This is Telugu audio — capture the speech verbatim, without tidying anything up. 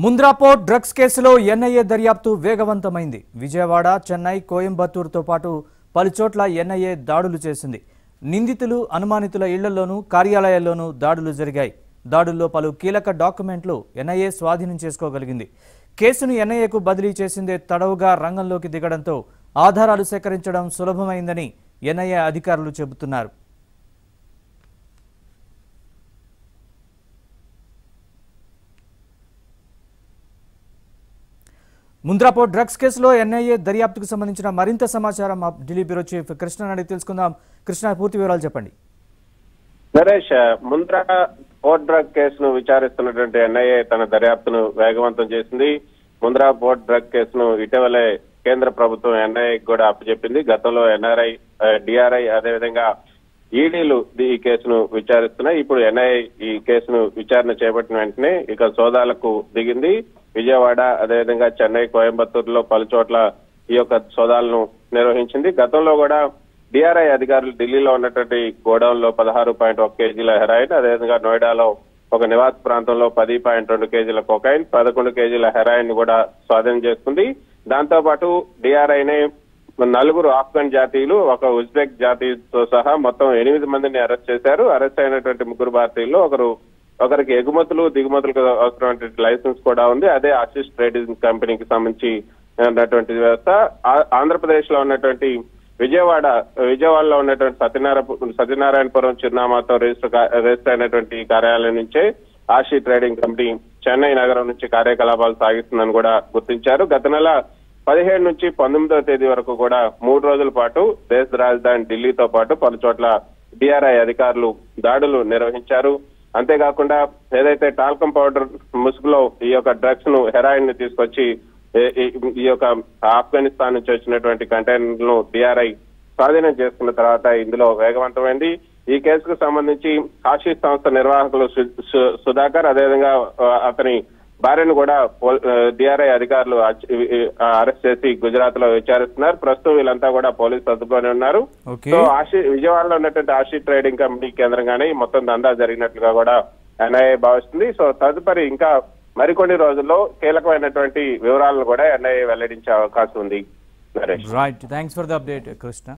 मुंद्रा पोर्ट ड्रग्स केసులో ఎన్ ఐ ఏ దర్యాప్తు వేగవంతమైంది। విజయవాడ, చెన్నై, కోయంబత్తూర్ తో పాటు పలుచోట్ల ఎన్ ఐ ఏ దాడులు చేసింది। నిందితులు అనుమానితుల ఇళ్లలోనూ కార్యాలయాల్లోనూ దాడులు జరిగాయి। దాడుల్లో పలు కీలక డాక్యుమెంట్లు ఎన్ ఐ ఏ స్వాధీనం చేసుకోగలిగింది। కేసును ఎన్ ఐ ఏకు బదిలీ చేసిందే తడవుగా రంగంలోకి దిగడంతో ఆధారాలు సేకరించడం సులభమైందని ఎన్ ఐ ఏ అధికారులు చెబుతున్నారు। मुंद्रा पोर्ट ड्रग्स केసులో ఎన్ ఐ ఏ దర్యాప్తుకు సంబంధించిన మరింత సమాచారం మా ఢిల్లీ బ్యూరో చీఫ్ కృష్ణ నాడి తెలుసుకుందాం। కృష్ణ, పూర్తి వివరాలు చెప్పండి। నరేష్, ముంద్రా పోర్ట్ డ్రగ్ కేసును విచారిస్తున్నటువంటి ఎన్ ఐ ఏ తన దర్యాప్తును వేగవంతం చేసింది। ముంద్రా పోర్ట్ డ్రగ్ కేసును ఇటీవలే కేంద్ర ప్రభుత్వం ఎన్ ఐ ఏకి కూడా అప్పచెప్పింది। గతంలో N R I, D R I అదేవిధంగా ఈడీలు ఈ కేసును విచారిస్తున్నాయి। ఇప్పుడు ఎన్ ఐ ఏ ఈ కేసును విచారణ చేపట్టిన వెంటనే ఇక సోదాలకు దిగింది। విజయవాడ, అదేవిధంగా చెన్నై, కోయంబత్తూరులో పలు చోట్ల ఈ యొక్క సోదాలను నిర్వహించింది। గతంలో కూడా డి ఆర్ ఐ అధికారులు ఢిల్లీలో ఉన్నటువంటి గోడౌన్లో పదహారు పాయింట్ ఒక కేజీల హెరాయిన్, అదేవిధంగా నోయిడాలో ఒక నివాస ప్రాంతంలో పది పాయింట్ రెండు కేజీల కొకైన్, పదకొండు కేజీల హెరాయిన్ కూడా స్వాధీనం చేసుకుంది। దాంతో పాటు డి ఆర్ ఐనే నలుగురు ఆఫ్ఘన్ జాతీయులు, ఒక ఉజ్బెక్ జాతీయులతో సహా మొత్తం ఎనిమిది మందిని అరెస్ట్ చేశారు। అరెస్ట్ అయినటువంటి ముగ్గురు భారతీయుల్లో ఒకరు ఒకరికి ఎగుమతులు దిగుమతులకు అవసరమైనటువంటి లైసెన్స్ కూడా ఉంది। అదే ఆశిష్ ట్రేడింగ్ కంపెనీకి సంబంధించి ఉన్నటువంటి వ్యవస్థ। ఆంధ్రప్రదేశ్ లో ఉన్నటువంటి విజయవాడ విజయవాడలో ఉన్నటువంటి సత్యనారాయణ సత్యనారాయణపురం చిరునామాతో రిజిస్టర్ రిజిస్టర్ అయినటువంటి కార్యాలయం నుంచే ఆశిష్ ట్రేడింగ్ కంపెనీ చెన్నై నగరం నుంచి కార్యకలాపాలు సాగిస్తుందని కూడా గుర్తించారు। గత నెల పదిహేడు నుంచి పంతొమ్మిదవ తేదీ వరకు కూడా మూడు రోజుల పాటు దేశ రాజధాని ఢిల్లీతో పాటు పలు చోట్ల డి ఆర్ ఐ అధికారులు దాడులు నిర్వహించారు। అంతేకాకుండా ఏదైతే టాల్కం పౌడర్ ముసుగులో ఈ యొక్క డ్రగ్స్ ను హెరాయిన్ ని తీసుకొచ్చి ఈ యొక్క ఆఫ్ఘనిస్తాన్ నుంచి వచ్చినటువంటి కంటైనర్ ను డి ఆర్ ఐ స్వాధీనం చేసుకున్న తర్వాత ఇందులో వేగవంతమైంది। ఈ కేసుకు సంబంధించి ఆశీష్ సంస్థ నిర్వాహకులు సుధాకర్, అదేవిధంగా అతని భార్యను కూడా డి ఆర్ ఐ అధికారులు అరెస్ట్ చేసి గుజరాత్ లో విచారిస్తున్నారు। ప్రస్తుతం వీళ్ళంతా కూడా పోలీసు అదుపులోనే ఉన్నారు। సో ఆశీ విజయవాడలో ఉన్నటువంటి ఆశీ ట్రేడింగ్ కంపెనీ కేంద్రంగానే మొత్తం దందా జరిగినట్లుగా కూడా ఎన్ ఐ ఏ భావిస్తుంది। సో తదుపరి ఇంకా మరికొన్ని రోజుల్లో కీలకమైనటువంటి వివరాలను కూడా ఎన్ ఐ ఏ వెల్లడించే అవకాశం ఉంది। Naresh, right, thanks for the update Krishna.